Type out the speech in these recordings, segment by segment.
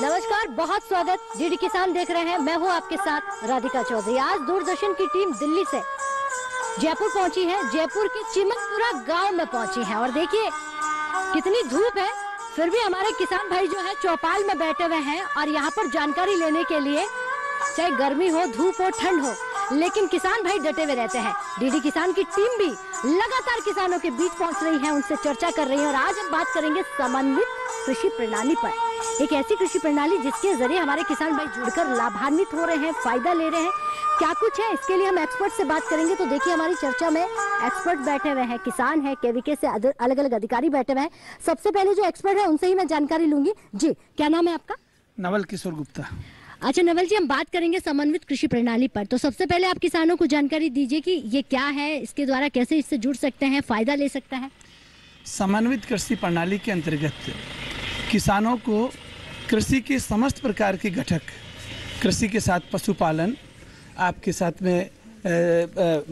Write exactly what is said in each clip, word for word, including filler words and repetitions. नमस्कार, बहुत स्वागत। डीडी किसान देख रहे हैं, मैं हूँ आपके साथ राधिका चौधरी। आज दूरदर्शन की टीम दिल्ली से जयपुर पहुँची है, जयपुर के चिमनपुरा गांव में पहुँची है। और देखिए कितनी धूप है, फिर भी हमारे किसान भाई जो है चौपाल में बैठे हुए हैं और यहाँ पर जानकारी लेने के लिए, चाहे गर्मी हो, धूप हो, ठंड हो, लेकिन किसान भाई डटे हुए रहते हैं। डीडी किसान की टीम भी लगातार किसानों के बीच पहुंच रही है, उनसे चर्चा कर रही है। और आज हम बात करेंगे समन्वित कृषि प्रणाली पर, एक ऐसी कृषि प्रणाली जिसके जरिए हमारे किसान भाई जुड़कर लाभान्वित हो रहे हैं, फायदा ले रहे हैं। क्या कुछ है इसके लिए हम एक्सपर्ट से बात करेंगे। तो देखिए हमारी चर्चा में एक्सपर्ट बैठे हुए हैं, किसान है, केवीके से अलग अलग अधिकारी बैठे हुए हैं। सबसे पहले जो एक्सपर्ट है उनसे ही मैं जानकारी लूंगी। जी, क्या नाम है आपका? नवल किशोर गुप्ता। अच्छा नवल जी, हम बात करेंगे समन्वित कृषि प्रणाली पर। तो सबसे पहले आप किसानों को जानकारी दीजिए कि ये क्या है, इसके द्वारा कैसे इससे जुड़ सकते हैं, फायदा ले सकता है। समन्वित कृषि प्रणाली के अंतर्गत किसानों को कृषि के समस्त प्रकार के घटक, कृषि के साथ पशुपालन, आपके साथ में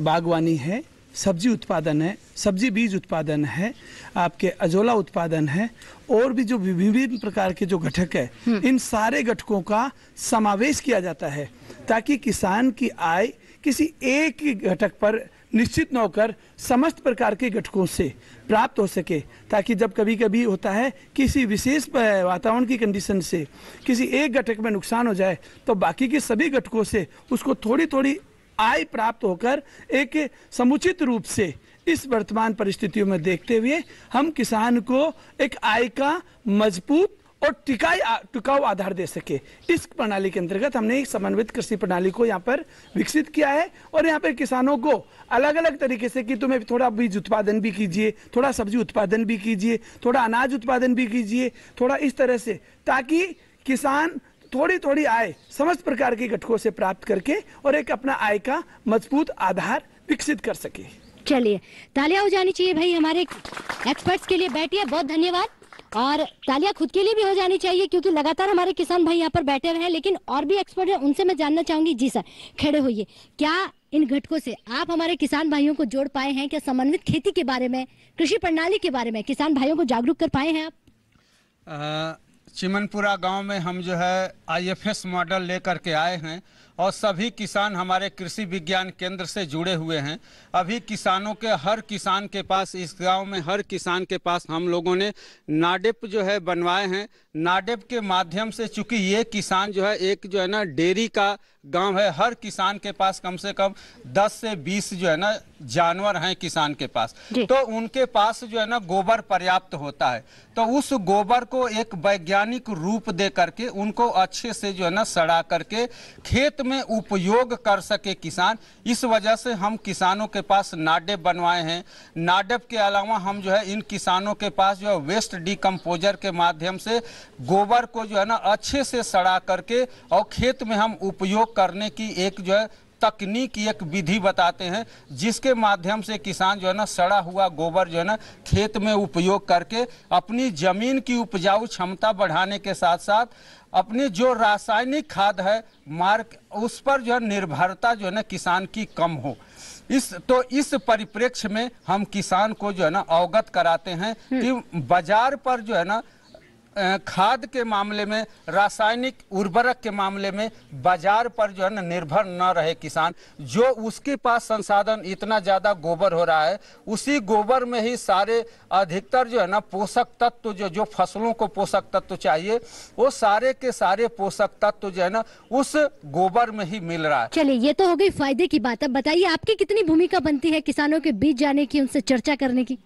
बागवानी है, सब्जी उत्पादन है, सब्जी बीज उत्पादन है, आपके अजोला उत्पादन है, और भी जो विभिन्न प्रकार के जो घटक है, इन सारे घटकों का समावेश किया जाता है ताकि किसान की आय किसी एक घटक पर निश्चित न होकर समस्त प्रकार के घटकों से प्राप्त हो सके। ताकि जब कभी कभी होता है किसी विशेष वातावरण की कंडीशन से किसी एक घटक में नुकसान हो जाए तो बाकी के सभी घटकों से उसको थोड़ी थोड़ी आय प्राप्त होकर एक समुचित रूप से इस वर्तमान परिस्थितियों में देखते हुए हम किसान को एक आय का मजबूत और टिकाई टिकाऊ आधार दे सके। इस प्रणाली के अंतर्गत हमने एक समन्वित कृषि प्रणाली को यहाँ पर विकसित किया है और यहाँ पर किसानों को अलग अलग तरीके से कि तुम्हें थोड़ा बीज उत्पादन भी कीजिए, थोड़ा सब्जी उत्पादन भी कीजिए, थोड़ा अनाज उत्पादन भी कीजिए, थोड़ा इस तरह से, ताकि किसान थोड़ी थोड़ी आय समस्त प्रकार के घटकों से प्राप्त करके और एक अपना आय का मजबूत आधार विकसित कर सके। चलिए, तालियां हो जानी चाहिए भाई हमारे एक्सपर्ट्स के लिए। बैठिए, बहुत धन्यवाद। और तालियां खुद के लिए भी हो जानी चाहिए क्योंकि लगातार हमारे किसान भाई यहाँ पर बैठे हुए हैं। लेकिन और भी एक्सपर्ट हैं, उनसे मैं जानना चाहूंगी। जी सर, खड़े होइए। क्या इन घटकों से आप हमारे किसान भाइयों को जोड़ पाए हैं? क्या समन्वित खेती के बारे में, कृषि प्रणाली के बारे में किसान भाइयों को जागरूक कर पाए हैं आप? चिमनपुरा गांव में हम जो है आई एफ एस मॉडल लेकर के आए हैं और सभी किसान हमारे कृषि विज्ञान केंद्र से जुड़े हुए हैं। अभी किसानों के, हर किसान के पास, इस गांव में हर किसान के पास हम लोगों ने नाडेप जो है बनवाए हैं। नाडेप के माध्यम से, चूँकि ये किसान जो है एक जो है ना डेयरी का गांव है, हर किसान के पास कम से कम दस से बीस जो है ना जानवर हैं किसान के पास, तो उनके पास जो है ना गोबर पर्याप्त होता है। तो उस गोबर को एक वैज्ञानिक रूप दे करके उनको अच्छे से जो है ना सड़ा करके खेत में उपयोग कर सके किसान। इस वजह से हम किसानों के पास नाडेप बनवाए हैं। नाडेप के अलावा हम जो है इन किसानों के पास जो है वेस्ट डीकंपोजर के माध्यम से गोबर को जो है ना अच्छे से सड़ा करके और खेत में हम उपयोग करने की एक जो है तकनीक, एक विधि बताते हैं जिसके माध्यम से किसान जो है ना सड़ा हुआ गोबर जो है ना खेत में उपयोग करके अपनी जमीन की उपजाऊ क्षमता बढ़ाने के साथ साथ अपनी जो रासायनिक खाद है मार्क उस पर जो है निर्भरता जो है ना किसान की कम हो। इस तो इस परिप्रेक्ष्य में हम किसान को जो है ना अवगत कराते हैं कि बाजार पर जो है ना खाद के मामले में, रासायनिक उर्वरक के मामले में बाजार पर जो है ना निर्भर न रहे किसान। जो उसके पास संसाधन, इतना ज़्यादा गोबर हो रहा है, उसी गोबर में ही सारे अधिकतर जो है ना पोषक तत्व, जो जो फसलों को पोषक तत्व चाहिए, वो सारे के सारे पोषक तत्व जो है ना उस गोबर में ही मिल रहा है। चलिए, ये तो हो गई फायदे की बात। अब बताइए आपकी कितनी भूमिका बनती है किसानों के बीच जाने की, उनसे चर्चा करने की?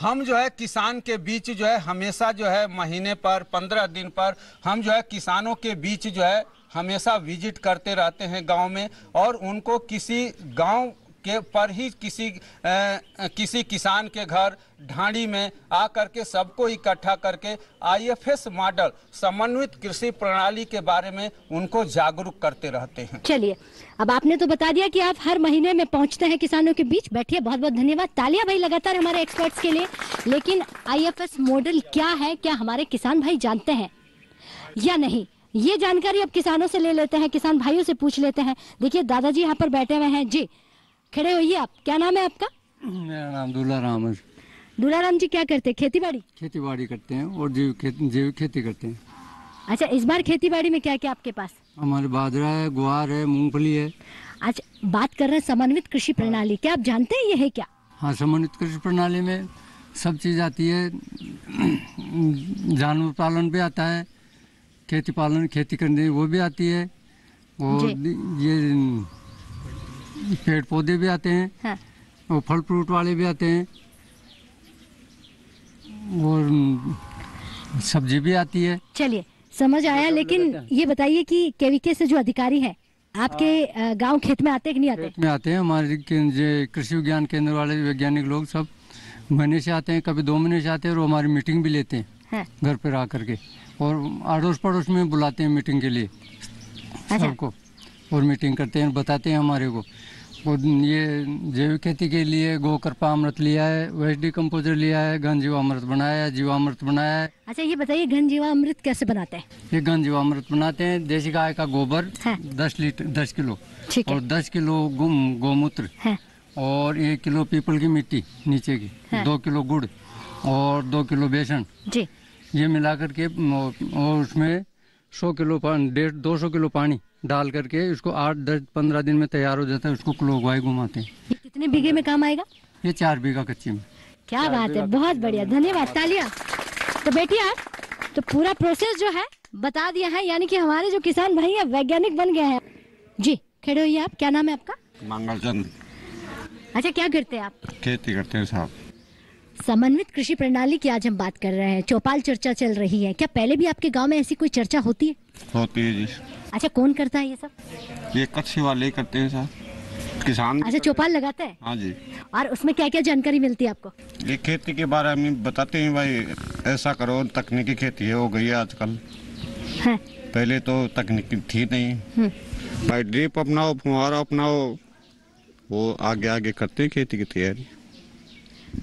हम जो है किसान के बीच जो है हमेशा जो है महीने पर, पंद्रह दिन पर हम जो है किसानों के बीच जो है हमेशा विजिट करते रहते हैं गांव में। और उनको किसी गांव के पर ही किसी आ, किसी किसान के घर ढाणी में आ करके सबको इकट्ठा करके आईएफएस मॉडल, समन्वित कृषि प्रणाली के बारे में उनको जागरूक करते रहते हैं। चलिए, अब आपने तो बता दिया कि आप हर महीने में पहुंचते हैं किसानों के बीच। बैठिए, बहुत बहुत धन्यवाद। तालियां भाई लगातार हमारे एक्सपर्ट्स के लिए। लेकिन आईएफएस मॉडल क्या है, क्या हमारे किसान भाई जानते हैं या नहीं, ये जानकारी अब किसानों से ले लेते हैं, किसान भाइयों से पूछ लेते हैं। देखिए दादाजी यहाँ पर बैठे हुए हैं। जी, खड़े होइए आप। क्या नाम है आपका? मेरा नाम दुलाराम है। दुलाराम जी क्या करते हैं? खेती बाड़ी? खेती बाड़ी करते हैं और जैविक खेती, जैविक खेती करते हैं। अच्छा, इस बार खेतीबाड़ी में क्या क्या आपके पास? हमारे बाजरा है, गुआर है, मूंगफली है। अच्छा, बात कर रहे हैं समन्वित कृषि प्रणाली, क्या आप जानते हैं ये है क्या? हाँ, समन्वित कृषि प्रणाली में सब चीज़ आती है। जानवर पालन भी आता है, खेती पालन खेती करने वो भी आती है, और ये पेड़ पौधे भी आते हैं। हाँ। और फल फ्रूट वाले भी आते हैं, और सब्जी भी आती है। चलिए, समझ आया। लेकिन ये बताइए कि केवीके से जो अधिकारी हैं आपके गांव खेत में आते हैं कि नहीं आते? खेत में आते हैं, हमारे कृषि विज्ञान केंद्र वाले वैज्ञानिक लोग सब महीने से आते हैं, कभी दो महीने से आते हैं, और हमारी मीटिंग भी लेते हैं घर पर आ करके, और अड़ोस पड़ोस में बुलाते हैं मीटिंग के लिए सबको, और मीटिंग करते हैं, बताते हैं हमारे को। और ये जैविक खेती के लिए गोकरपा अमृत लिया है, वेस्ट डीकंपोजर लिया है, घन जीवामृत बनाया है, जीवामृत बनाया है। अच्छा, ये बताइए घन जीवामृत कैसे बनाते हैं? ये घन जीवामृत बनाते हैं देसी गाय का गोबर दस लीटर दस किलो और दस किलो गोमूत्र और एक किलो पीपल की मिट्टी नीचे की, दो किलो गुड़ और दो किलो बेसन, ये मिला करके और उसमें सौ किलो पानी, डेढ़ दो सौ किलो पानी डाल करके उसको आठ दस पंद्रह दिन में तैयार हो जाता है। उसको क्लोगवाई घुमाते हैं। ये कितने बीघे में काम आएगा? ये चार बीघा कच्ची में। क्या बात है, बहुत बढ़िया, धन्यवाद, तालियां। तो बेटिया, तो पूरा प्रोसेस जो है बता दिया है, यानी कि हमारे जो किसान भाई है वैज्ञानिक बन गए हैं। जी, खड़े होइए आप। क्या नाम है आपका? मंगल चंद्र। अच्छा, क्या करते हैं आप? खेती करते हैं साहब। समन्वित कृषि प्रणाली की आज हम बात कर रहे हैं, चौपाल चर्चा चल रही है। क्या पहले भी आपके गांव में ऐसी कोई चर्चा होती है? होती है जी। अच्छा, कौन करता है ये सब? ये कृषि वाले करते हैं साहब, किसान। अच्छा, चौपाल लगाता है? हाँ जी। और उसमें क्या क्या जानकारी मिलती है आपको? ये खेती के बारे में बताते हैं, भाई ऐसा करो, तकनीकी खेती हो गई है आजकल। हाँ। पहले तो तकनीकी थी नहीं, भाई ड्रिप अपनाओ, फुहारा अपनाओ, वो आगे आगे करते हैं खेती की तैयारी।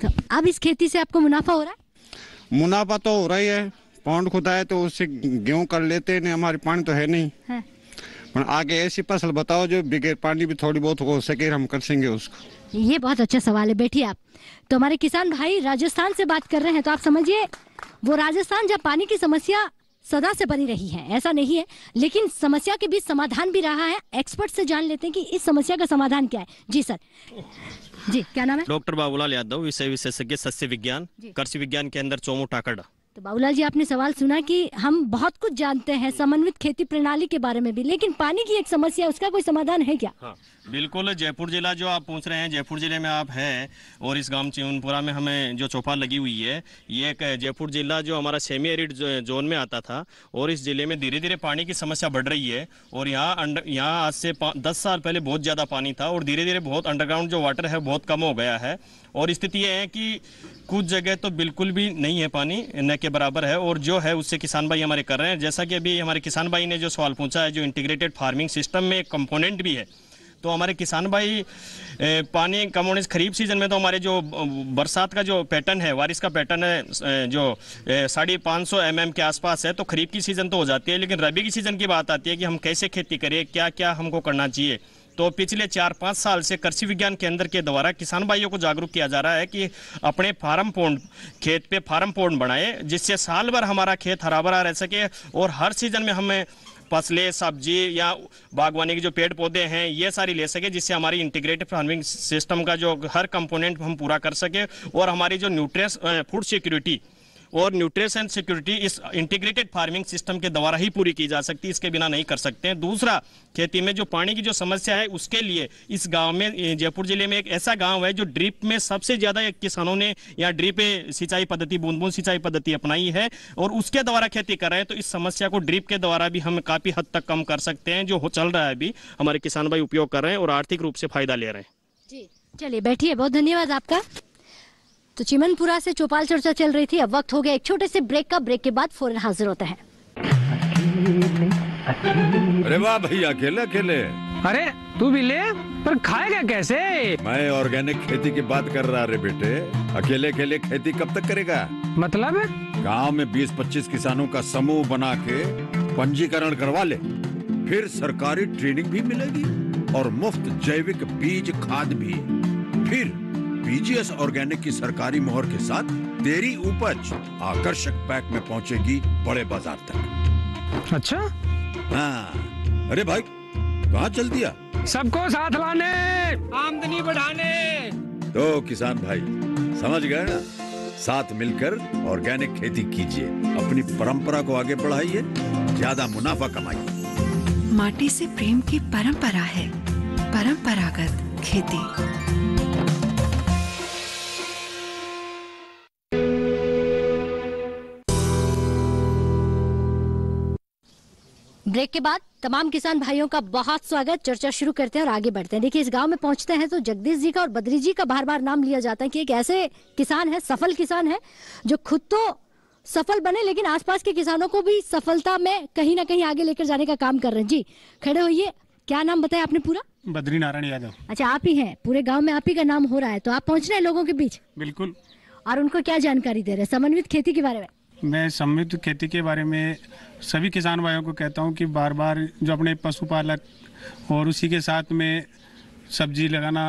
तो अब इस खेती से आपको मुनाफा हो रहा है? मुनाफा तो हो रहा ही है, पॉन्ड खुदा है तो उससे गेहूं कर लेते हैं, हमारे पानी तो है नहीं। हाँ। पर आगे ऐसी फसल बताओ जो बगैर पानी भी थोड़ी बहुत हो सके, हम कर सेंगे उसको। ये बहुत अच्छा सवाल है बेटी आप। तो हमारे किसान भाई राजस्थान से बात कर रहे हैं, तो आप समझिए वो राजस्थान जहाँ पानी की समस्या सदा से बनी रही है, ऐसा नहीं है, लेकिन समस्या के बीच समाधान भी रहा है। एक्सपर्ट से जान लेते हैं कि इस समस्या का समाधान क्या है। जी सर। जी, क्या नाम है? डॉक्टर बाबूलाल यादव, विषय विशेषज्ञ सस्य विज्ञान, कृषि विज्ञान के अंदर चोमू टाकाड़ा। तो बाबूलाल जी, आपने सवाल सुना कि हम बहुत कुछ जानते हैं समन्वित खेती प्रणाली के बारे में भी, लेकिन पानी की एक समस्या, उसका कोई समाधान है क्या? हाँ, बिल्कुल। जयपुर जिला जो आप पूछ रहे हैं, जयपुर जिले में आप हैं, और इस गांव चिमनपुरा में हमें जो चौपाल लगी हुई है, ये एक जयपुर जिला जो हमारा सेमी एरिड जोन में आता था, और इस जिले में धीरे धीरे पानी की समस्या बढ़ रही है। और यहाँ यहाँ आज से दस साल पहले बहुत ज़्यादा पानी था, और धीरे धीरे बहुत अंडरग्राउंड जो वाटर है बहुत कम हो गया है, और स्थिति यह है कि कुछ जगह तो बिल्कुल भी नहीं है, पानी न के बराबर है, और जो है उससे किसान भाई हमारे कर रहे हैं। जैसा कि अभी हमारे किसान भाई ने जो सवाल पूछा है, जो इंटीग्रेटेड फार्मिंग सिस्टम में एक कंपोनेंट भी है, तो हमारे किसान भाई पानी कम होने, खरीफ सीजन में तो हमारे जो बरसात का जो पैटर्न है, बारिश का पैटर्न है, जो साढ़े पाँच सौ एम एम के आसपास है, तो खरीफ की सीज़न तो हो जाती है, लेकिन रबी की सीज़न की बात आती है कि हम कैसे खेती करें, क्या क्या हमको करना चाहिए। तो पिछले चार पाँच साल से कृषि विज्ञान केंद्र के द्वारा किसान भाइयों को जागरूक किया जा रहा है कि अपने फार्म पॉन्ड, खेत पे फार्म पॉन्ड बनाए, जिससे साल भर हमारा खेत हरा भरा रह सके, और हर सीजन में हमें फसलें, सब्जी या बागवानी के जो पेड़ पौधे हैं ये सारी ले सके, जिससे हमारी इंटीग्रेटेड फार्मिंग सिस्टम का जो हर कंपोनेंट हम पूरा कर सके, और हमारी जो न्यूट्रिएंट्स, फूड सिक्योरिटी और न्यूट्रिशन सिक्योरिटी इस इंटीग्रेटेड फार्मिंग सिस्टम के द्वारा ही पूरी की जा सकती है, इसके बिना नहीं कर सकते हैं। दूसरा, खेती में जो पानी की जो समस्या है, उसके लिए इस गांव में, जयपुर जिले में एक ऐसा गांव है जो ड्रिप में सबसे ज़्यादा किसानों ने यहाँ ड्रिप सिंचाई पद्धति, बूंद बूंद सिंचाई पद्धति अपनाई है, और उसके द्वारा खेती कर रहे हैं। तो इस समस्या को ड्रिप के द्वारा भी हम काफ़ी हद तक कम कर सकते हैं, जो चल रहा है अभी हमारे किसान भाई उपयोग कर रहे हैं और आर्थिक रूप से फायदा ले रहे हैं। जी, चलिए, बैठिए, बहुत धन्यवाद आपका। तो चिमनपुरा से चौपाल चर्चा चल रही थी। अब वक्त हो गया एक छोटे से ब्रेक का, ब्रेक के बाद फौरन हाजिर होते हैं। अरे वाह भैया, अकेले अकेले? अरे तू भी ले, पर खाएगा कैसे? मैं ऑर्गेनिक खेती की बात कर रहा रे बेटे, अकेले अकेले खेती कब तक करेगा? मतलब गांव में बीस पच्चीस किसानों का समूह बना के पंजीकरण करवा ले, फिर सरकारी ट्रेनिंग भी मिलेगी और मुफ्त जैविक बीज खाद भी, फिर बीजीएस ऑर्गेनिक की सरकारी मोहर के साथ तेरी उपज आकर्षक पैक में पहुंचेगी बड़े बाजार तक। अच्छा हाँ। अरे भाई कहाँ चल दिया? सबको साथ लाने, आमदनी बढ़ाने। तो किसान भाई समझ गए ना, साथ मिलकर ऑर्गेनिक खेती कीजिए, अपनी परंपरा को आगे बढ़ाइए, ज्यादा मुनाफा कमाइए। माटी से प्रेम की परंपरा है परंपरागत खेती। ब्रेक के बाद तमाम किसान भाइयों का बहुत स्वागत। चर्चा शुरू करते हैं और आगे बढ़ते हैं। देखिए इस गांव में पहुंचते हैं तो जगदीश जी का और बद्री जी का बार बार नाम लिया जाता है कि एक ऐसे किसान है, सफल किसान है, जो खुद तो सफल बने लेकिन आसपास के किसानों को भी सफलता में कहीं ना कहीं आगे लेकर जाने का काम कर रहे हैं। जी खड़े होइए, क्या नाम बताया आपने पूरा? बद्री नारायण यादव। अच्छा आप ही है, पूरे गाँव में आप ही का नाम हो रहा है, तो आप पहुँच रहे हैं लोगों के बीच। बिल्कुल। और उनको क्या जानकारी दे रहे हैं समन्वित खेती के बारे में? मैं समन्वित खेती के बारे में सभी किसान भाइयों को कहता हूं कि बार बार जो अपने पशुपालक और उसी के साथ में सब्जी लगाना,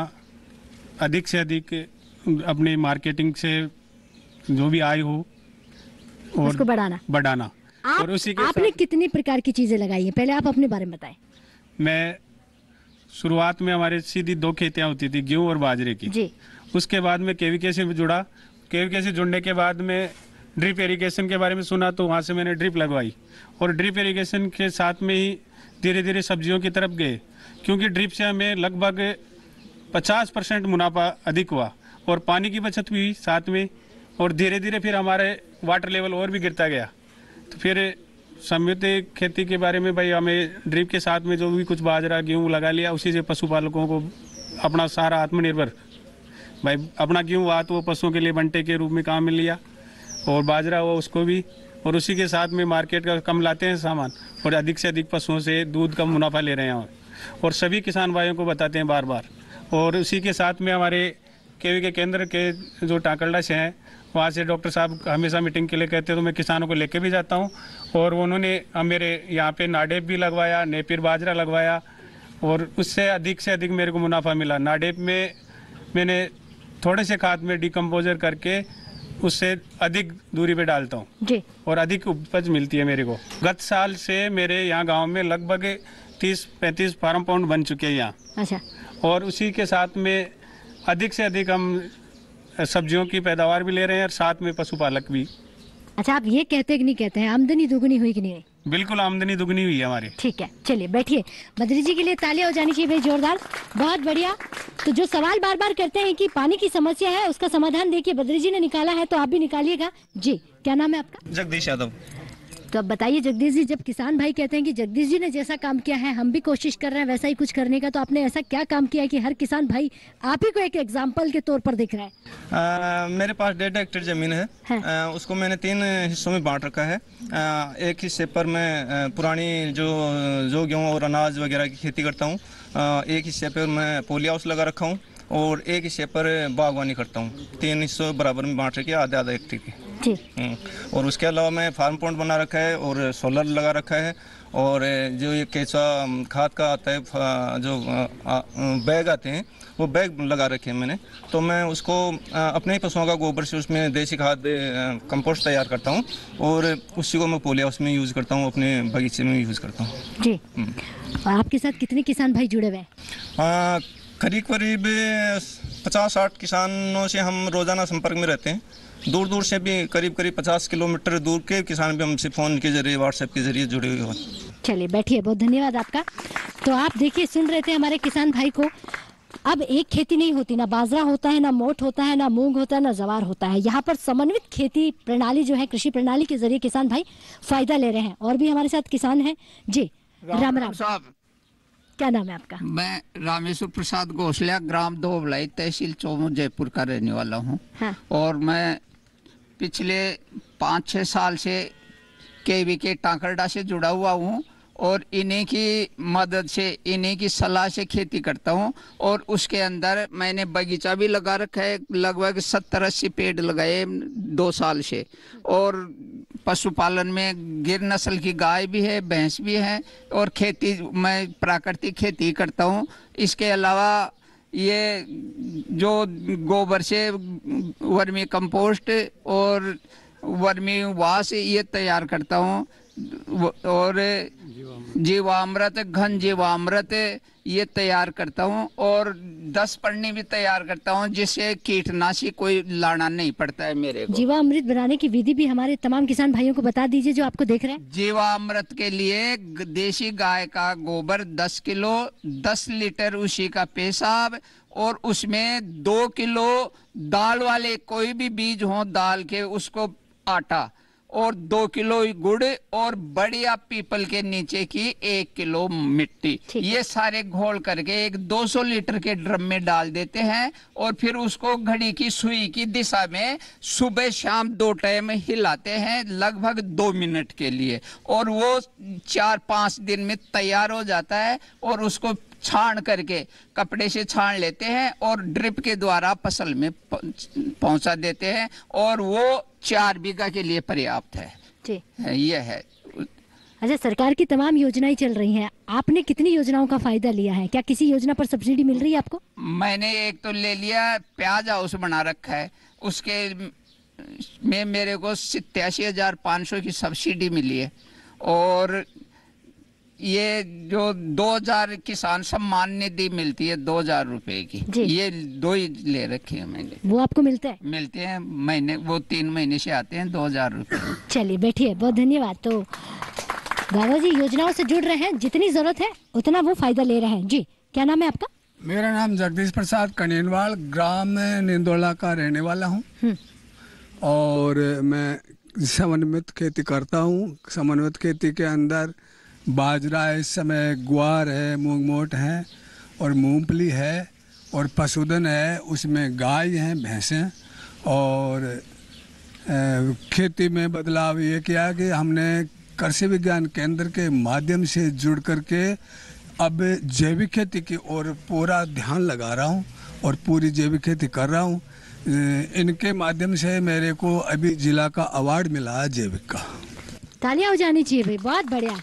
अधिक से अधिक अपने मार्केटिंग से जो भी आय हो और उसको बढ़ाना बढ़ाना आप, और उसी के आपने साथ कितनी प्रकार की चीज़ें लगाई हैं? पहले आप अपने बारे में बताएं। मैं शुरुआत में हमारे सीधी दो खेतियाँ होती थी, गेहूँ और बाजरे की जी। उसके बाद में केवीके से जुड़ा, केवीके से जुड़ने के बाद में ड्रिप इरीगेशन के बारे में सुना तो वहाँ से मैंने ड्रिप लगवाई और ड्रिप इरीगेशन के साथ में ही धीरे धीरे सब्जियों की तरफ गए, क्योंकि ड्रिप से हमें लगभग पचास परसेंट मुनाफा अधिक हुआ और पानी की बचत भी हुई साथ में, और धीरे धीरे फिर हमारे वाटर लेवल और भी गिरता गया। तो फिर समन्वित खेती के बारे में भाई हमें ड्रिप के साथ में जो भी कुछ बाजरा गेहूँ लगा लिया, उसी से पशुपालकों को अपना सारा आत्मनिर्भर भाई अपना गेहूँ हुआ तो वो पशुओं के लिए बंटे के रूप में काम में लिया और बाजरा हुआ उसको भी, और उसी के साथ में मार्केट का कम लाते हैं सामान और अधिक से अधिक पशुओं से दूध का मुनाफा ले रहे हैं और सभी किसान भाइयों को बताते हैं बार बार। और उसी के साथ में हमारे केवीके केंद्र के जो टाकाड़ा से हैं वहाँ से डॉक्टर साहब हमेशा मीटिंग के लिए कहते हैं तो मैं किसानों को लेके भी जाता हूँ, और उन्होंने मेरे यहाँ पे नाडेप भी लगवाया, नेपिर बाजरा लगवाया और उससे अधिक से अधिक मेरे को मुनाफा मिला। नाडेप में मैंने थोड़े से खाद में डीकंपोजर करके उससे अधिक दूरी पे डालता हूँ और अधिक उपज मिलती है मेरे को। गत साल से मेरे यहाँ गांव में लगभग तीस पैंतीस फार्म पॉन्ड बन चुके हैं यहाँ। अच्छा। और उसी के साथ में अधिक से अधिक हम सब्जियों की पैदावार भी ले रहे हैं और साथ में पशुपालक भी। अच्छा आप ये कहते कि नहीं कहते हैं, आमदनी दुगनी हुई कि नहीं? बिल्कुल आमदनी दुगनी हुई है हमारी। ठीक है चलिए बैठिए। बद्री जी के लिए तालियां हो जानी चाहिए भाई, जोरदार, बहुत बढ़िया। तो जो सवाल बार बार करते हैं कि पानी की समस्या है, उसका समाधान देखिए बद्री जी ने निकाला है तो आप भी निकालिएगा। जी क्या नाम है आपका? जगदीश यादव। तो अब बताइए जगदीश जी, जब किसान भाई कहते हैं कि जगदीश जी ने जैसा काम किया है हम भी कोशिश कर रहे हैं वैसा ही कुछ करने का, तो आपने ऐसा क्या काम किया है कि हर किसान भाई आप ही को एक एग्जाम्पल के तौर पर देख रहा है? आ, मेरे पास डेढ़ हेक्टेयर जमीन है, है? आ, उसको मैंने तीन हिस्सों में बांट रखा है। आ, एक हिस्से पर मैं पुरानी जो जो गेहूँ और अनाज वगैरह की खेती करता हूँ, एक हिस्से पर मैं पॉली हाउस लगा रखा हूँ और एक हिस्से पर बागवानी करता हूँ। तीन हिस्सों बराबर में बांट रखी है, आधा आधा हेक्टेयर की। और उसके अलावा मैं फार्म पॉन्ड बना रखा है और सोलर लगा रखा है, और जो ये कैसा खाद का आता है जो बैग आते हैं वो बैग लगा रखे हैं मैंने। तो मैं उसको अपने पशुओं का गोबर से उसमें देसी खाद कंपोस्ट तैयार करता हूँ और उसी को मैं पोलिया उसमें यूज़ करता हूँ, अपने बगीचे में यूज़ करता हूँ जी। और आपके साथ कितने किसान भाई जुड़े हुए हैं? करीब करीब पचास साठ किसानों से हम रोज़ाना संपर्क में रहते हैं, दूर दूर से भी, करीब करीब पचास किलोमीटर दूर के किसान भी हमसे फ़ोन के जरिए व्हाट्सएप के जरिए जुड़े हुए हैं। चलिए बैठिए, बहुत धन्यवाद आपका। तो आप देखिए सुन रहे थे हमारे किसान भाई को। अब एक खेती नहीं होती, ना बाजरा होता है, ना मोठ होता है, ना मूंग होता है, ना जवार होता है। यहाँ पर समन्वित खेती प्रणाली जो है, कृषि प्रणाली के जरिए किसान भाई फायदा ले रहे हैं। और भी हमारे साथ किसान हैं जी। राम राम साहब, क्या नाम है आपका? मैं रामेश्वर प्रसाद घोसलिया, ग्राम दोबलाई, तहसील चोमू, जयपुर का रहने वाला हूँ। और मैं पिछले पाँच छः साल से केवीके टाकड़ा से जुड़ा हुआ हूँ और इन्हीं की मदद से, इन्हीं की सलाह से खेती करता हूँ। और उसके अंदर मैंने बगीचा भी लगा रखा है, लगभग सत्तर अस्सी पेड़ लगाए दो साल से। और पशुपालन में गिर नस्ल की गाय भी है, भैंस भी है, और खेती मैं प्राकृतिक खेती करता हूँ। इसके अलावा ये जो गोबर से वर्मी कंपोस्ट और वर्मी वास ये तैयार करता हूँ। और जीवामृत, घन जीवामृत ये तैयार करता हूँ और दस पन्नी भी तैयार करता हूँ, जिससे कीटनाशी कोई लाना नहीं पड़ता है मेरे को। जीवामृत बनाने की विधि भी हमारे तमाम किसान भाइयों को बता दीजिए जो आपको देख रहे हैं। जीवामृत के लिए देसी गाय का गोबर दस किलो, दस लीटर उसी का पेशाब और उसमें दो किलो दाल वाले कोई भी बीज हो दाल के उसको आटा और दो किलो गुड़ और बढ़िया पीपल के नीचे की एक किलो मिट्टी, ये सारे घोल करके एक दो सौ लीटर के ड्रम में डाल देते हैं और फिर उसको घड़ी की सुई की दिशा में सुबह शाम दो टाइम हिलाते हैं लगभग दो मिनट के लिए और वो चार पाँच दिन में तैयार हो जाता है और उसको छान करके कपड़े से छान लेते हैं और ड्रिप के द्वारा फसल में पहुंचा देते हैं और वो चार बीघा के लिए पर्याप्त है। जी यह है। अच्छा, सरकार की तमाम योजनाएं चल रही हैं, आपने कितनी योजनाओं का फायदा लिया है? क्या किसी योजना पर सब्सिडी मिल रही है आपको? मैंने एक तो ले लिया प्याज हाउस बना रखा है, उसके में मेरे को सत्तासी हजार पाँच सौ की सब्सिडी मिली है और ये जो दो हजार किसान सम्मान निधि मिलती है दो हजार रुपए की, ये दो ही ले रखी है मैंने। वो आपको मिलते हैं? मिलते हैं महीने, वो तीन महीने से आते हैं दो हजार रुपए। चलिए बैठिए, बहुत धन्यवाद। तो बाबा जी योजनाओं से जुड़ रहे हैं, जितनी जरूरत है उतना वो फायदा ले रहे हैं। जी क्या नाम है आपका? मेरा नाम जगदीश प्रसाद कनेनवाल, ग्राम निंदोला का रहने वाला हूँ और मैं समन्वित खेती करता हूँ। समन्वित खेती के अंदर बाजरा है, इस समय ग्वार है, मूंगमोट है और मूंगफली है और पशुधन है, उसमें गाय हैं, भैंसें। और खेती में बदलाव ये किया कि हमने कृषि विज्ञान केंद्र के माध्यम से जुड़ करके अब जैविक खेती की ओर पूरा ध्यान लगा रहा हूँ और पूरी जैविक खेती कर रहा हूँ। इनके माध्यम से मेरे को अभी जिला का अवार्ड मिला है जैविक का। तालियां हो जानी चाहिए भाई, बहुत बढ़िया।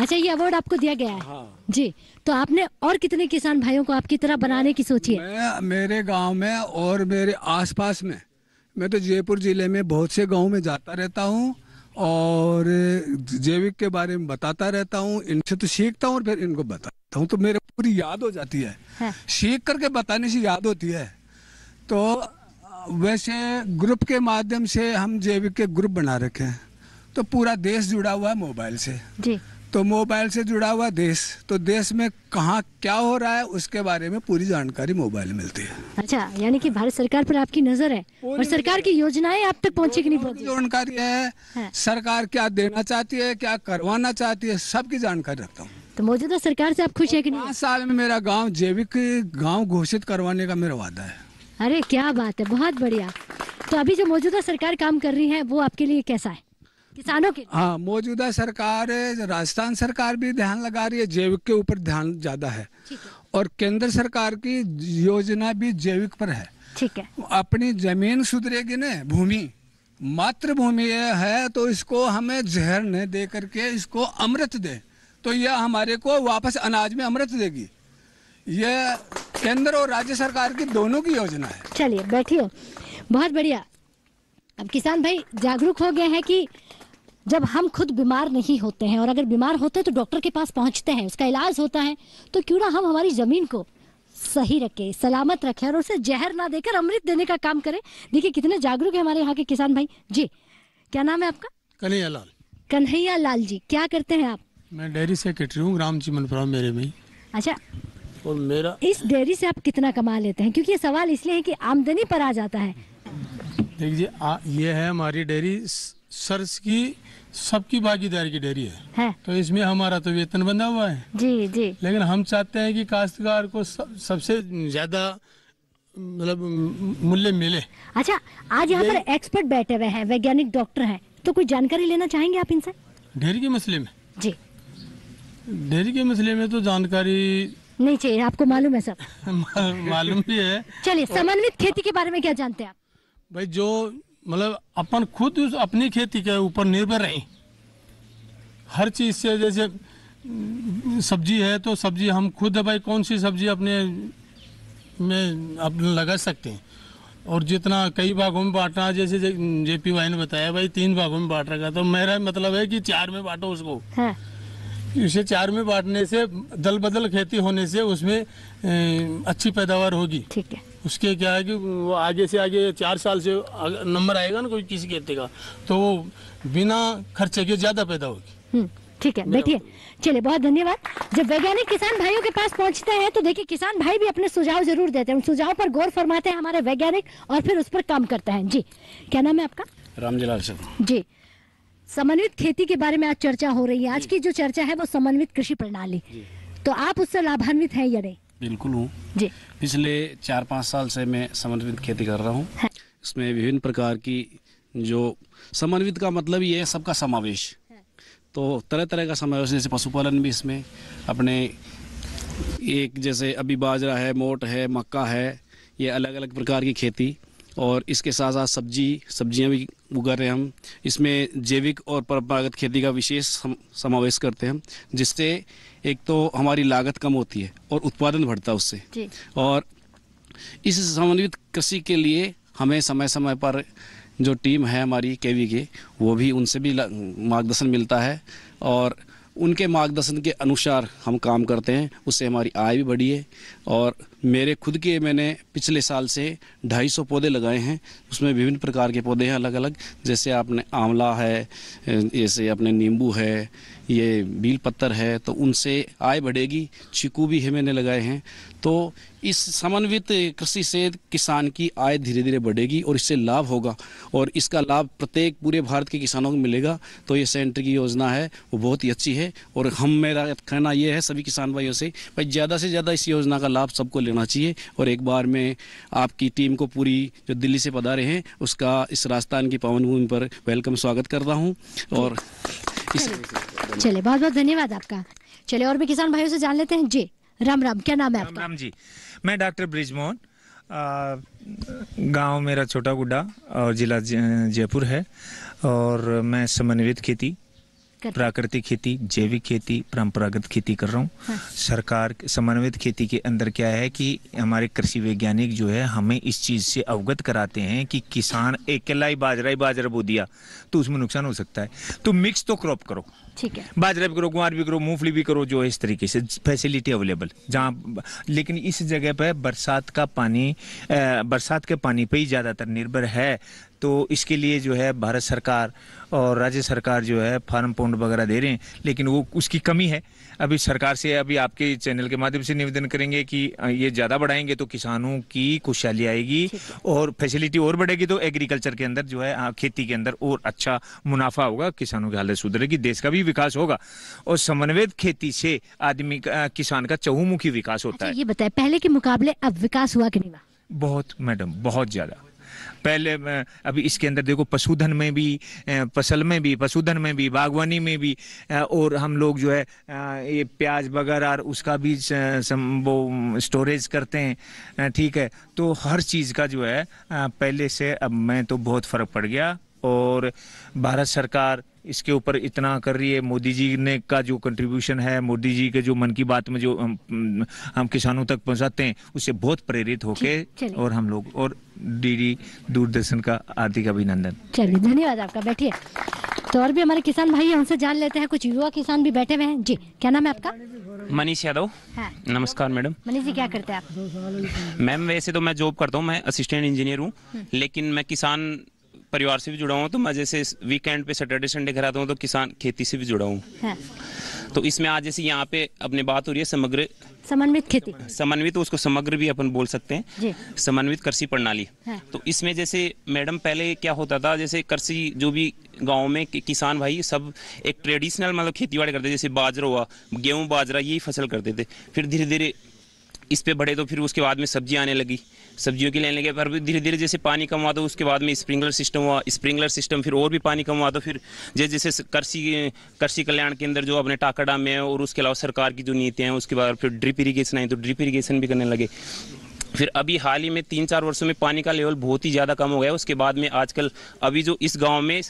अच्छा, ये अवार्ड आपको दिया गया है? हाँ। जी, तो आपने और कितने किसान भाइयों को आपकी तरह बनाने की सोची है? मैं मेरे गांव में और मेरे आसपास में, मैं तो जयपुर जिले में बहुत से गांव में जाता रहता हूं और जैविक के बारे में बताता रहता हूं, इनसे तो सीखता हूं और फिर इनको बताता हूं, तो मेरे पूरी याद हो जाती है। हाँ। सीख करके बताने से याद होती है। तो वैसे ग्रुप के माध्यम से हम जैविक के ग्रुप बना रखे हैं, तो पूरा देश जुड़ा हुआ है मोबाइल से। जी, तो मोबाइल से जुड़ा हुआ देश, तो देश में कहाँ क्या हो रहा है उसके बारे में पूरी जानकारी मोबाइल मिलती है। अच्छा, यानी कि भारत सरकार पर आपकी नजर है और सरकार की योजनाएं आप तक पहुँची कि नहीं पहुँची? जानकारी है, है सरकार क्या देना चाहती है, क्या करवाना चाहती है, सबकी जानकारी रखता हूँ। तो मौजूदा सरकार से आप खुश है कि नहीं? पाँच साल में मेरा गाँव जैविक गाँव घोषित करवाने का मेरा वादा है। अरे क्या बात है, बहुत बढ़िया। तो अभी जो मौजूदा सरकार काम कर रही है वो आपके लिए कैसा है, किसानों के? हाँ, मौजूदा सरकार राजस्थान सरकार भी ध्यान लगा रही है, जैविक के ऊपर ध्यान ज्यादा है, है। और केंद्र सरकार की योजना भी जैविक पर है। ठीक है, अपनी जमीन सुधरेगी ना, भूमि मातृभूमि है, तो इसको हमें जहर न दे करके इसको अमृत दे, तो यह हमारे को वापस अनाज में अमृत देगी। यह केंद्र और राज्य सरकार की दोनों की योजना है। चलिए बैठिए, बहुत बढ़िया। अब किसान भाई जागरूक हो गए हैं कि जब हम खुद बीमार नहीं होते हैं और अगर बीमार होते हैं तो डॉक्टर के पास पहुंचते हैं, उसका इलाज होता है, तो क्यों ना हम हमारी ज़मीन को सही रखें, सलामत रखें और उसे जहर ना देकर अमृत देने का काम करें। देखिए कितने जागरूक है हमारे यहाँ के किसान भाई। जी क्या नाम है आपका? कन्हैया लाल। कन्हैया लाल जी, क्या करते हैं आप? मैं डेयरी सेक्रेटरी हूँ, ग्राम चिमनपुरा मेरे में। अच्छा, और मेरा इस डेयरी से आप कितना कमा लेते हैं? क्योंकि ये सवाल इसलिए है कि आमदनी पर आ जाता है। देखिए ये है हमारी डेयरी, सर्स की सबकी भागीदारी की डेयरी है, है तो इसमें हमारा तो वेतन बंधा हुआ है। जी जी, लेकिन हम चाहते हैं कि काश्तकार को सब, सबसे ज्यादा मतलब मूल्य मिले। अच्छा, आज यहाँ पर एक्सपर्ट बैठे हुए हैं, वैज्ञानिक डॉक्टर हैं, तो कोई जानकारी लेना चाहेंगे आप इनसे डेयरी के मसले में? जी, डेयरी के मसले में तो जानकारी नहीं चाहिए, आपको मालूम है सब? मालूम भी है। चलिए, समन्वित खेती के बारे में क्या जानते हैं आप? भाई जो मतलब अपन खुद अपनी खेती के ऊपर निर्भर रहे हर चीज से, जैसे सब्जी है तो सब्जी हम खुद है भाई, कौन सी सब्जी अपने में अपने लगा सकते हैं और जितना कई भागों में बांटना, जैसे जेपी भाई ने बताया भाई तीन भागों में बांट रखा, तो मेरा मतलब है कि चार में बांटो उसको। हाँ। इसे चार में बांटने से दल बदल खेती होने से उसमें ए, अच्छी पैदावार होगी। ठीक है। उसके क्या है कि वो आगे से आगे चार साल से नंबर आएगा ना कोई किसी खेती का, तो वो बिना खर्चे के ज्यादा पैदा होगी। ठीक है, बैठिए। चलिए, बहुत धन्यवाद। जब वैज्ञानिक किसान भाइयों के पास पहुंचते हैं तो देखिए किसान भाई भी अपने सुझाव जरूर देते हैं, उन सुझाव पर गौर फरमाते हैं हमारे वैज्ञानिक और फिर उस पर काम करते हैं। जी, क्या नाम है आपका? रामजीलाल जी। समन्वित खेती के बारे में आज चर्चा हो रही है। आज की जो चर्चा है वो समन्वित कृषि प्रणाली, तो आप उससे लाभान्वित हैं या नहीं? बिल्कुल हूँ जी। पिछले चार पाँच साल से मैं समन्वित खेती कर रहा हूँ। इसमें विभिन्न प्रकार की, जो समन्वित का मतलब ये है सबका समावेश, तो तरह तरह का समावेश, जैसे पशुपालन भी इसमें अपने एक, जैसे अभी बाजरा है, मोट है, मक्का है, ये अलग अलग प्रकार की खेती, और इसके साथ साथ सब्जी सब्जियां भी उगा रहे हैं हम। इसमें जैविक और परंपरागत खेती का विशेष समावेश करते हैं, जिससे एक तो हमारी लागत कम होती है और उत्पादन बढ़ता है उससे। और इस समन्वित कृषि के लिए हमें समय समय पर जो टीम है हमारी केवीके, वो भी, उनसे भी मार्गदर्शन मिलता है और उनके मार्गदर्शन के अनुसार हम काम करते हैं। उससे हमारी आय भी बढ़ी है। और मेरे खुद के, मैंने पिछले साल से ढाई सौ पौधे लगाए हैं। उसमें विभिन्न प्रकार के पौधे हैं अलग अलग, जैसे आपने आंवला है, जैसे अपने नींबू है, ये बील पत्तर है, तो उनसे आय बढ़ेगी। चीकू भी है, मैंने लगाए हैं। तो इस समन्वित कृषि से किसान की आय धीरे धीरे बढ़ेगी और इससे लाभ होगा, और इसका लाभ प्रत्येक पूरे भारत के किसानों को मिलेगा। तो ये सेंटर की योजना है, वो बहुत ही अच्छी है। और हम, मेरा कहना ये है सभी किसान भाइयों से, भाई ज़्यादा से ज़्यादा इस योजना का लाभ सबको लेना चाहिए। और एक बार में आपकी टीम को, पूरी जो दिल्ली से पधारे हैं, उसका इस राजस्थान की पावन भूमि पर वेलकम, स्वागत कर रहा हूँ। और चलिए, बहुत बहुत धन्यवाद आपका। चलिए, और भी किसान भाइयों से जान लेते हैं। जी, राम राम। क्या नाम है आपका? राम जी, मैं डॉक्टर ब्रिज मोहन, गांव मेरा छोटा गुड्डा और जिला जयपुर है। और मैं समन्वित खेती, प्राकृतिक खेती, जैविक खेती, परंपरागत खेती कर रहा हूँ। हाँ। सरकार समन्वित खेती के अंदर क्या है कि हमारे कृषि वैज्ञानिक जो है हमें इस चीज़ से अवगत कराते हैं कि किसान अकेला ही बाजरा ही बाजरा बो दिया तो उसमें नुकसान हो सकता है, तो मिक्स तो क्रॉप करो। ठीक है। बाजरा भी करो, ग्वार भी करो, मूंगफली भी करो, जो है इस तरीके से फैसिलिटी अवेलेबल जहाँ। लेकिन इस जगह पर बरसात का पानी, बरसात के पानी पर ही ज़्यादातर निर्भर है, तो इसके लिए जो है भारत सरकार और राज्य सरकार जो है फार्म पॉन्ड वगैरह दे रहे हैं, लेकिन वो उसकी कमी है। अभी सरकार से, अभी आपके चैनल के माध्यम से निवेदन करेंगे कि ये ज़्यादा बढ़ाएंगे तो किसानों की खुशहाली आएगी और फैसिलिटी और बढ़ेगी, तो एग्रीकल्चर के अंदर जो है खेती के अंदर और अच्छा मुनाफा होगा, किसानों की हालत सुधरेगी, देश का भी विकास होगा। और समन्वित खेती से आदमी का, किसान का चहुमुखी विकास होता है। ये बताए, पहले के मुकाबले अब विकास हुआ कि नहीं? बहुत मैडम, बहुत ज़्यादा। पहले, अभी इसके अंदर देखो, पशुधन में भी, फसल में भी, पशुधन में भी, बागवानी में भी, और हम लोग जो है ये प्याज वगैरह उसका भी वो स्टोरेज करते हैं। ठीक है, तो हर चीज़ का जो है पहले से अब मैं तो बहुत फ़र्क पड़ गया। और भारत सरकार इसके ऊपर इतना कर रही है, मोदी जी ने का जो कंट्रीब्यूशन है, मोदी जी के जो मन की बात में जो हम, हम किसानों तक पहुंचाते हैं, उससे बहुत प्रेरित होके और हम लोग, और डीडी दूरदर्शन का हार्दिक अभिनंदन। चलिए, धन्यवाद आपका। बैठिए, तो और भी हमारे किसान भाई हमसे जान लेते हैं। कुछ युवा किसान भी बैठे हुए हैं। जी, क्या नाम है आपका? मनीष यादव। हाँ। नमस्कार मैडम। मनीष जी, क्या करते हैं आप? मैम, वैसे तो मैं जॉब करता हूँ, मैं असिस्टेंट इंजीनियर हूँ, लेकिन मैं किसान परिवार से भी जुड़ा हूँ। तो मैं जैसे वीकेंड पे सैटरडे संडे घर आता हूँ तो किसान खेती से भी जुड़ा हूँ। हाँ। तो इसमें आज जैसे यहाँ पे अपने बात हो रही है समग्र समन्वित खेती, समन्वित, तो उसको समग्र भी अपन बोल सकते हैं, समन्वित कृषि प्रणाली। हाँ। तो इसमें जैसे मैडम पहले क्या होता था, जैसे कृषि जो भी गाँव में किसान भाई सब एक ट्रेडिशनल मतलब खेतीबाड़ी करते थे, जैसे बाजरा हुआ, गेहूँ, बाजरा, यही फसल करते थे। फिर धीरे धीरे इस पे बढ़े, तो फिर उसके बाद में सब्जी आने लगी, सब्जियों के लेने लगे, पर धीरे धीरे जैसे पानी कम हुआ तो उसके बाद में स्प्रिंकलर सिस्टम हुआ, स्प्रिंकलर सिस्टम, फिर और भी पानी कम हुआ तो फिर जैसे जैसे कृषि कृषि कल्याण के अंदर जो अपने टाकाड़ा में, और उसके अलावा सरकार की जो नीतियाँ हैं, उसके बाद फिर ड्रिप इरीगेशन आई तो ड्रिप इरीगेशन भी करने लगे। फिर अभी हाल ही में तीन चार वर्षों में पानी का लेवल बहुत ही ज़्यादा कम हो गया। उसके बाद में आजकल अभी जो इस गाँव में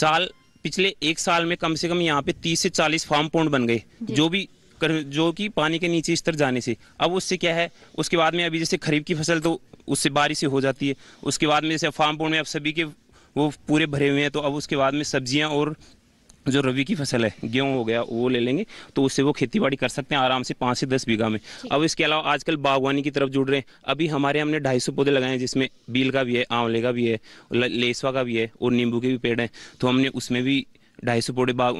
साल, पिछले एक साल में कम से कम यहाँ पे तीस से चालीस फार्म पॉन्ड बन गए, जो भी कर जो कि पानी के नीचे स्तर जाने से। अब उससे क्या है, उसके बाद में अभी जैसे खरीफ की फसल तो उससे बारिश से हो जाती है, उसके बाद में जैसे फार्म पॉन्ड में अब सभी के वो पूरे भरे हुए हैं, तो अब उसके बाद में सब्जियां और जो रबी की फसल है गेहूं हो गया वो ले लेंगे, तो उससे वो खेतीबाड़ी कर सकते हैं आराम से पाँच से दस बीघा में। अब इसके अलावा आजकल बागवानी की तरफ जुड़ रहे हैं। अभी हमारे हमने ढाई सौ पौधे लगाए हैं, जिसमें बील का भी है, आंवले का भी है, लेसवा का भी है और नींबू के भी पेड़ हैं, तो हमने उसमें भी ढाई सौ पौधे बाग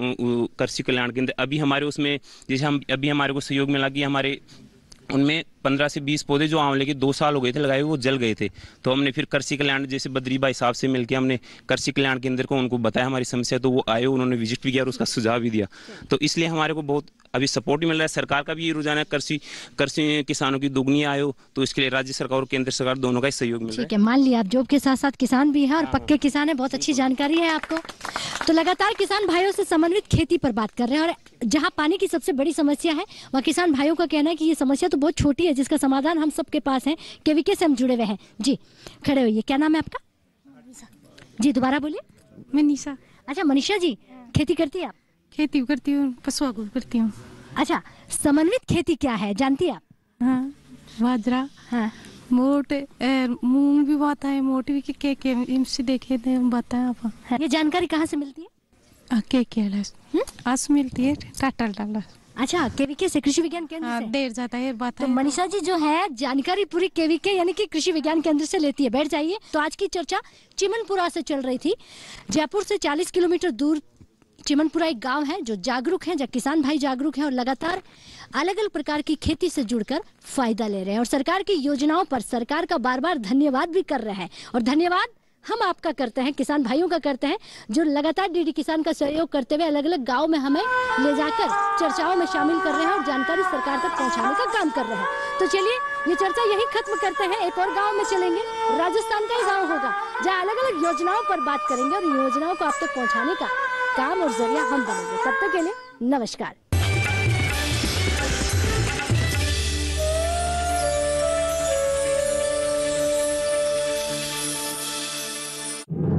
कृषि कल्याण केंद्र अभी हमारे उसमें जैसे हम अभी हमारे को सहयोग मिला कि हमारे उनमें पंद्रह से बीस पौधे जो आंवले के दो साल हो गए थे लगाए वो जल गए थे, तो हमने फिर कृषि कल्याण जैसे बद्री भाई साहब से मिलकर हमने कृषि कल्याण केंद्र को उनको बताया हमारी समस्या, तो वो आए, उन्होंने विजिट भी किया और उसका सुझाव भी दिया। तो इसलिए हमारे को बहुत अभी सपोर्ट मिल रहा है। सरकार का भी ये रुझान है कृषि कृषि किसानों की दुगनी आय हो, तो इसके लिए राज्य सरकार और केंद्र सरकार दोनों का ही सहयोग मिल रहा है। ठीक है, मान लिया आप जॉब के साथ साथ किसान भी हैं और पक्के किसान हैं, बहुत अच्छी जानकारी है आपको। तो लगातार किसान भाइयों से समन्वित खेती पर बात कर रहे हैं, और जहाँ पानी की सबसे बड़ी समस्या है वहाँ किसान भाइयों का कहना है कि ये समस्या तो बहुत छोटी है जिसका समाधान हम सबके पास है। केवीके से हम जुड़े हुए हैं जी, खड़े होइए। क्या नाम है आपका जी? दोबारा बोलिए। मनीषा। अच्छा मनीषा जी, खेती करती है आप? खेती करती हूँ, पशुओं को करती हूँ। अच्छा, समन्वित खेती क्या है जानती है आप? हाँ, बाजरा, हाँ, मोट, मूंग भी होता है, मोट भी के के इनसे देखे थे बताएं आप। हाँ। ये जानकारी कहाँ से मिलती है? के के आस मिलती है, टाटा डाला। अच्छा, केवीके से, कृषि विज्ञान केंद्र से देर जाता है बात है। तो मनीषा जी जो है जानकारी पूरी केवीके यानी कि कृषि विज्ञान केंद्र से लेती है। बैठ जाइए। तो आज की चर्चा चिमनपुरा से चल रही थी। जयपुर से चालीस किलोमीटर दूर चिमनपुरा एक गांव है जो जागरूक है, जो किसान भाई जागरूक हैं और लगातार अलग अलग प्रकार की खेती से जुड़कर फायदा ले रहे हैं और सरकार की योजनाओं पर सरकार का बार बार धन्यवाद भी कर रहे हैं। और धन्यवाद हम आपका करते हैं, किसान भाइयों का करते हैं, जो लगातार डीडी किसान का सहयोग करते हुए अलग अलग गांव में हमें ले जाकर चर्चाओं में शामिल कर रहे हैं और जानकारी सरकार तक पहुंचाने का काम कर रहे हैं। तो चलिए ये चर्चा यहीं खत्म करते हैं, एक और गांव में चलेंगे, राजस्थान का ही गाँव होगा जहाँ अलग अलग योजनाओं पर बात करेंगे और योजनाओं को आप तक पहुँचाने का काम और जरिया हम बनेंगे। तब तक के लिए नमस्कार।